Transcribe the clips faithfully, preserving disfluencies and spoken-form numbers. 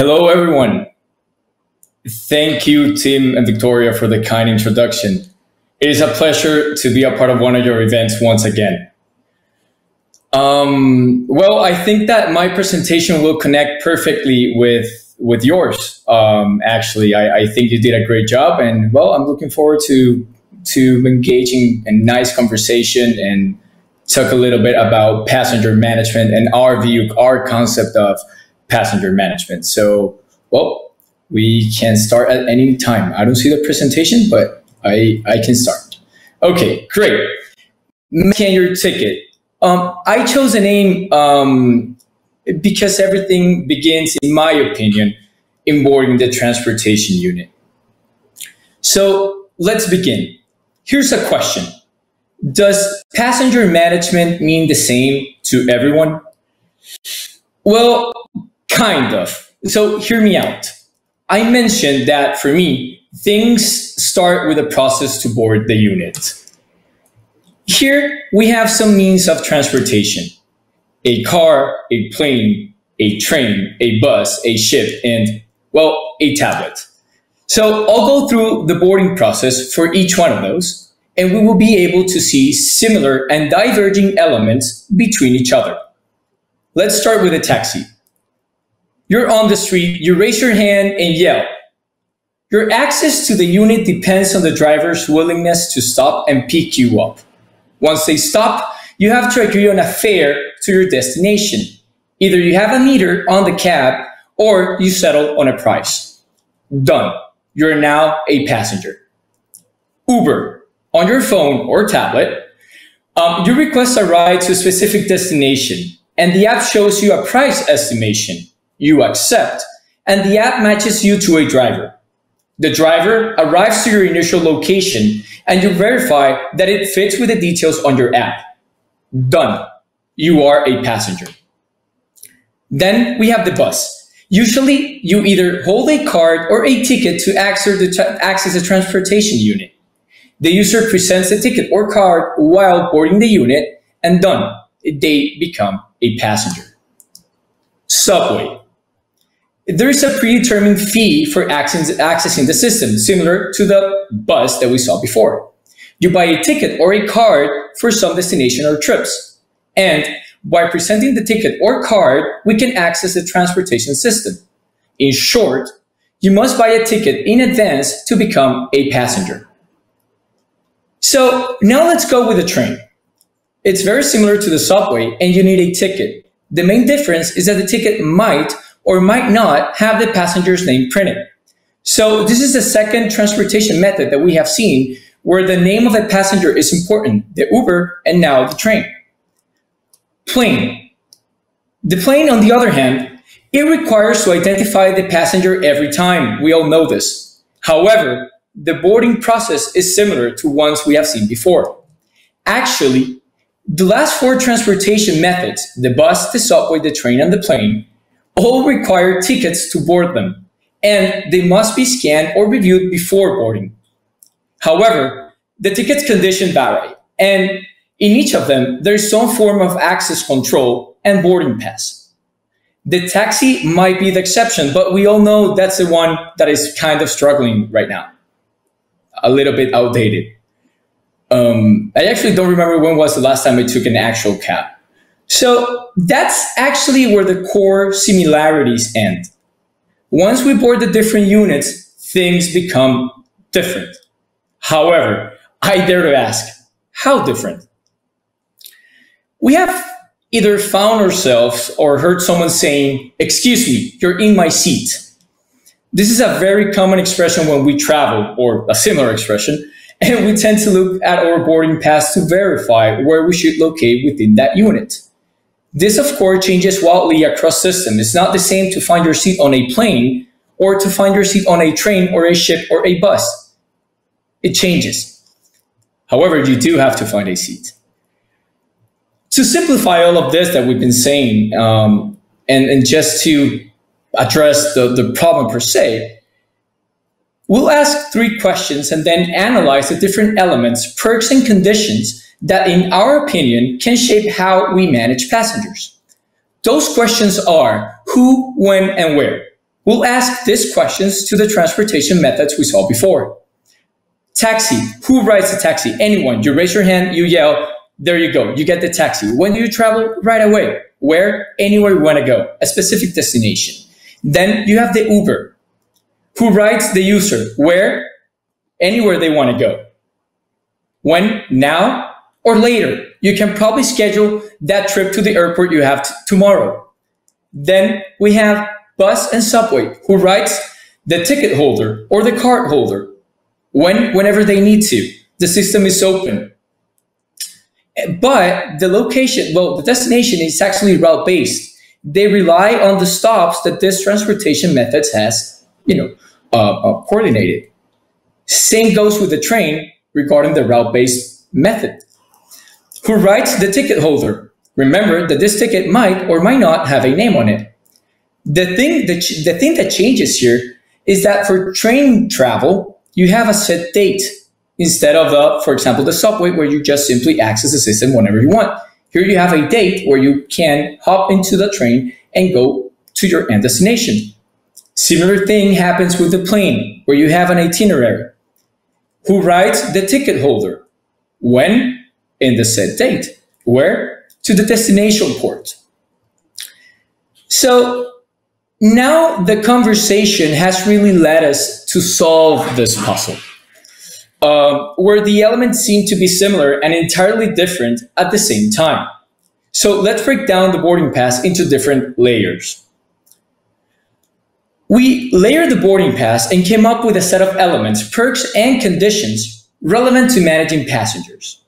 Hello, everyone. Thank you, Tim and Victoria, for the kind introduction. It is a pleasure to be a part of one of your events once again. Um, well, I think that my presentation will connect perfectly with, with yours. Um, actually, I, I think you did a great job, and well, I'm looking forward to, to engaging in a nice conversation and talk a little bit about passenger management and our view, our concept of passenger management. So, well, we can start at any time. I don't see the presentation, but I, I can start. Okay, great. Making your ticket. Um, I chose a name um, because everything begins, in my opinion, in boarding the transportation unit. So let's begin. Here's a question. Does passenger management mean the same to everyone? Well, kind of. So hear me out. I mentioned that for me, things start with a process to board the unit. Here, we have some means of transportation: a car, a plane, a train, a bus, a ship, and, well, a tablet. So I'll go through the boarding process for each one of those, and we will be able to see similar and diverging elements between each other. Let's start with a taxi. You're on the street, you raise your hand and yell. Your access to the unit depends on the driver's willingness to stop and pick you up. Once they stop, you have to agree on a fare to your destination. Either you have a meter on the cab or you settle on a price. Done. You're now a passenger. Uber. On your phone or tablet, um, you request a ride to a specific destination and the app shows you a price estimation. You accept and the app matches you to a driver. The driver arrives to your initial location and you verify that it fits with the details on your app. Done. You are a passenger. Then we have the bus. Usually you either hold a card or a ticket to access the, tra access the transportation unit. The user presents a ticket or card while boarding the unit and done. They become a passenger. Subway. There is a predetermined fee for accessing the system, similar to the bus that we saw before. You buy a ticket or a card for some destination or trips. And by presenting the ticket or card, we can access the transportation system. In short, you must buy a ticket in advance to become a passenger. So now let's go with the train. It's very similar to the subway and you need a ticket. The main difference is that the ticket might or might not have the passenger's name printed. So this is the second transportation method that we have seen where the name of a passenger is important, the Uber and now the train. Plane. The plane, on the other hand, it requires to identify the passenger every time. We all know this. However, the boarding process is similar to ones we have seen before. Actually, the last four transportation methods, the bus, the subway, the train, and the plane, all require tickets to board them, and they must be scanned or reviewed before boarding. However, the ticket's condition vary, and in each of them, there's some form of access control and boarding pass. The taxi might be the exception, but we all know that's the one that is kind of struggling right now. A little bit outdated. Um, I actually don't remember when was the last time I took an actual cab. So that's actually where the core similarities end. Once we board the different units, things become different. However, I dare to ask, how different? We have either found ourselves or heard someone saying, "Excuse me, you're in my seat." This is a very common expression when we travel, or a similar expression, and we tend to look at our boarding pass to verify where we should locate within that unit. This, of course, changes wildly across systems. It's not the same to find your seat on a plane or to find your seat on a train or a ship or a bus. It changes. However, you do have to find a seat. To simplify all of this that we've been saying, um, and, and just to address the, the problem per se, we'll ask three questions and then analyze the different elements, perks, and conditions that, in our opinion, can shape how we manage passengers. Those questions are who, when, and where. we'll ask these questions to the transportation methods we saw before. Taxi, who rides a taxi? Anyone, you raise your hand, you yell, there you go, you get the taxi. When do you travel? Right away. Where? Anywhere you want to go, a specific destination. Then you have the Uber. Who rides? The user. Where? Anywhere they want to go. When? Now or later. You can probably schedule that trip to the airport you have tomorrow. Then we have bus and subway. Who rides? The ticket holder or the card holder. When? Whenever they need to. The system is open. But the location, well, the destination is actually route-based. They rely on the stops that this transportation method has, you know, uh, uh, coordinated. Same goes with the train regarding the route-based method. Who writes? The ticket holder. Remember that this ticket might or might not have a name on it. The thing that, the thing that changes here is that for train travel, you have a set date. Instead of, the, for example, the subway where you just simply access the system whenever you want. Here you have a date where you can hop into the train and go to your end destination. Similar thing happens with the plane where you have an itinerary. Who rides? The ticket holder. When? In the set date. Where? To the destination port. So now the conversation has really led us to solve this puzzle. Uh, where the elements seem to be similar and entirely different at the same time. So let's break down the boarding pass into different layers. We layer the boarding pass and came up with a set of elements, perks, and conditions relevant to managing passengers.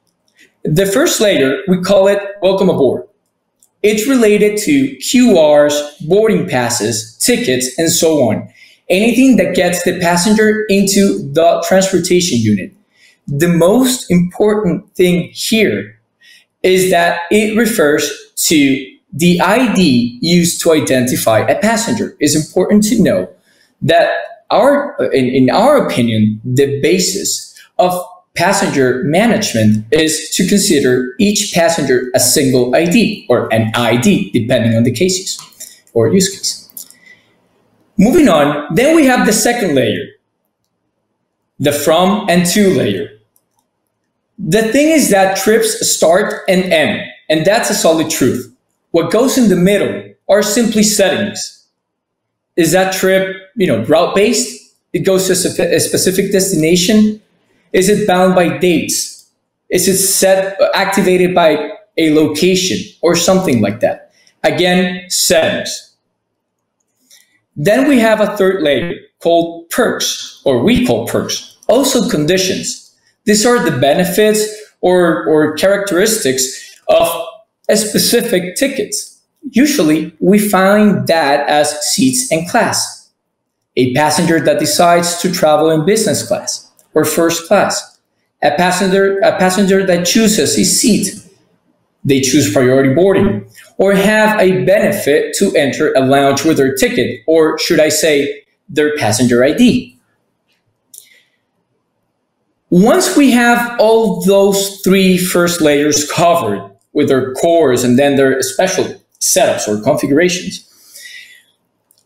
The first layer, we call it Welcome Aboard. It's related to Q Rs, boarding passes, tickets, and so on. Anything that gets the passenger into the transportation unit. The most important thing here is that it refers to the I D used to identify a passenger. It's important to know that our, in, in our opinion, the basis of passenger management is to consider each passenger a single I D or an I D, depending on the cases or use case. Moving on, then we have the second layer, the from and to layer. The thing is that trips start and end, and that's a solid truth. What goes in the middle are simply settings. Is that trip, you know, route-based? It goes to a specific destination? Is it bound by dates? Is it set, activated by a location or something like that? Again, settings. Then we have a third layer called perks, or we call perks, also conditions. These are the benefits or, or characteristics of a specific ticket. Usually, we find that as seats and class. A passenger that decides to travel in business class or first class. A passenger, a passenger that chooses a seat. They choose priority boarding, or have a benefit to enter a lounge with their ticket, or should I say, their passenger I D. Once we have all those three first layers covered with their cores and then their special setups or configurations,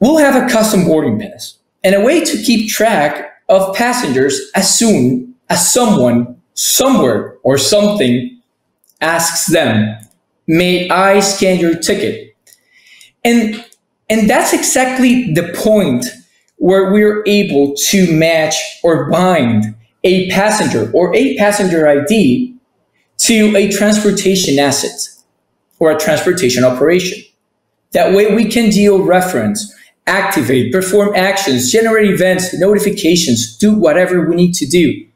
we'll have a custom boarding pass and a way to keep track of passengers as soon as someone, somewhere, or something asks them, may I scan your ticket? And, and that's exactly the point where we're able to match or bind a passenger or a passenger I D to a transportation asset or a transportation operation. That way we can geo-reference, activate, perform actions, generate events, notifications, do whatever we need to do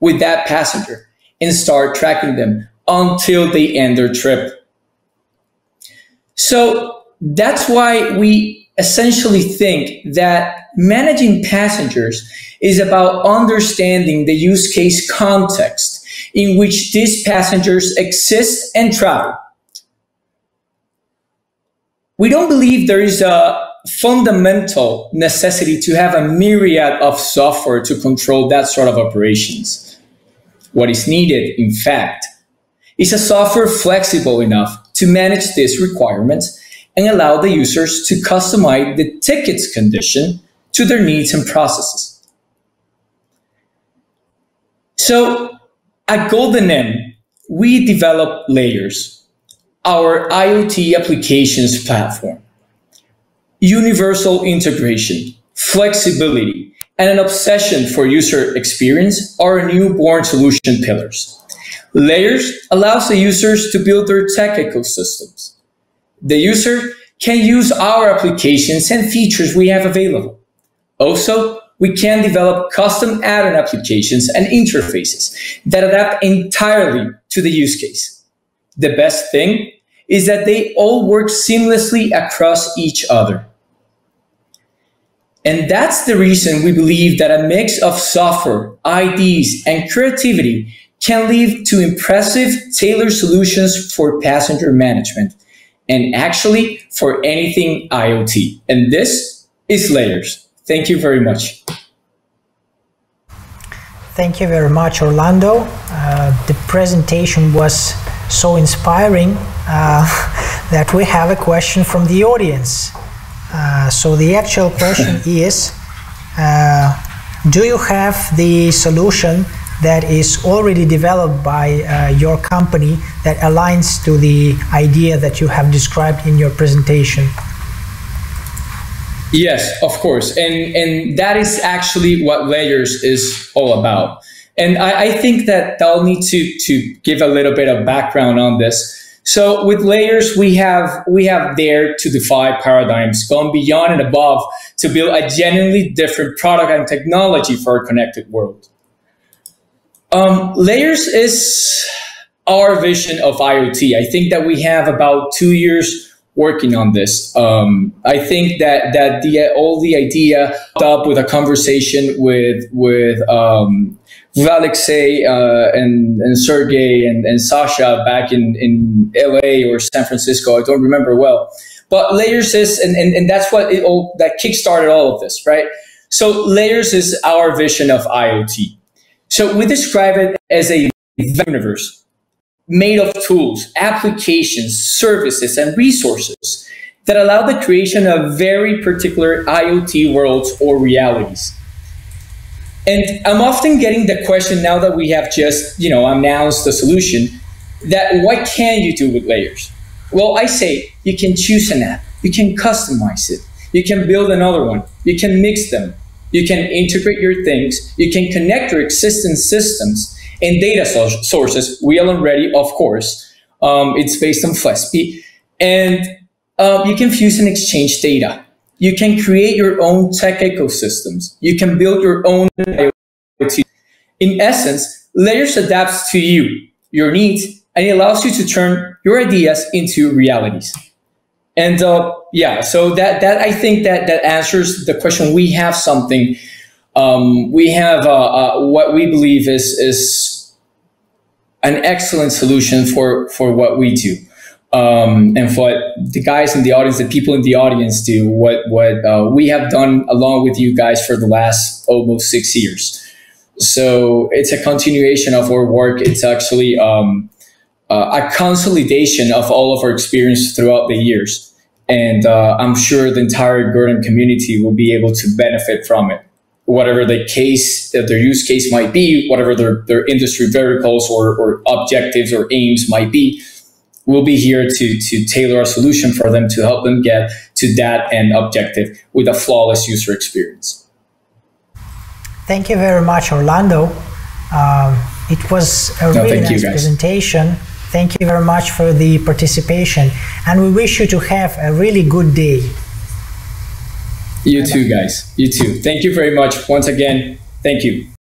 with that passenger and start tracking them until they end their trip. So that's why we essentially think that managing passengers is about understanding the use case context in which these passengers exist and travel. We don't believe there is a fundamental necessity to have a myriad of software to control that sort of operations. What is needed, in fact, is a software flexible enough to manage these requirements and allow the users to customize the tickets condition to their needs and processes. So at Golden M, we develop Layers, our IoT applications platform. Universal integration, flexibility, and an obsession for user experience are our newborn solution pillars. Layers allows the users to build their tech ecosystems. The user can use our applications and features we have available. Also, we can develop custom add-on applications and interfaces that adapt entirely to the use case. The best thing is that they all work seamlessly across each other. And that's the reason we believe that a mix of software, I Ds, and creativity can lead to impressive tailored solutions for passenger management and actually for anything IoT. And this is Layers. Thank you very much. Thank you very much, Orlando. Uh, the presentation was so inspiring uh, that we have a question from the audience. Uh, so the actual question is, uh, do you have the solution that is already developed by uh, your company that aligns to the idea that you have described in your presentation? Yes, of course. And, and that is actually what Layers is all about. And I, I think that I'll need to, to give a little bit of background on this. So with Layers, we have, we have dared to defy paradigms, gone beyond and above to build a genuinely different product and technology for our connected world. Um, Layers is our vision of IoT. I think that we have about two years working on this. Um, I think that that the all the idea up with a conversation with with um, with Alexei uh, and and Sergey and, and Sasha back in in L A or San Francisco. I don't remember well, but Layers is and and, and that's what it all that kickstarted all of this, right? So Layers is our vision of IoT. So we describe it as a universe made of tools, applications, services, and resources that allow the creation of very particular IoT worlds or realities. And I'm often getting the question now that we have just, you know, announced the solution that what can you do with Layers? Well, I say you can choose an app, you can customize it, you can build another one, you can mix them. You can integrate your things, you can connect your existing systems and data so sources. We are already, of course, um, it's based on Flespi. And uh, you can fuse and exchange data. You can create your own tech ecosystems. You can build your own IoT. In essence, Layers adapts to you, your needs, and it allows you to turn your ideas into realities. And uh, yeah, so that that I think that that answers the question. We have something. Um, we have uh, uh, what we believe is is an excellent solution for for what we do, um, and for the guys in the audience, the people in the audience do. What what uh, we have done along with you guys for the last almost six years. So it's a continuation of our work. It's actually. Um, Uh, a consolidation of all of our experience throughout the years. And uh, I'm sure the entire Gurtam community will be able to benefit from it, whatever the case, uh, their use case might be, whatever their, their industry verticals or, or objectives or aims might be. We'll be here to, to tailor a solution for them to help them get to that end objective with a flawless user experience. Thank you very much, Orlando. Um, it was a no, really nice presentation. Thank you very much for the participation, and we wish you to have a really good day. You too, guys. You too. Thank you very much. Once again, thank you.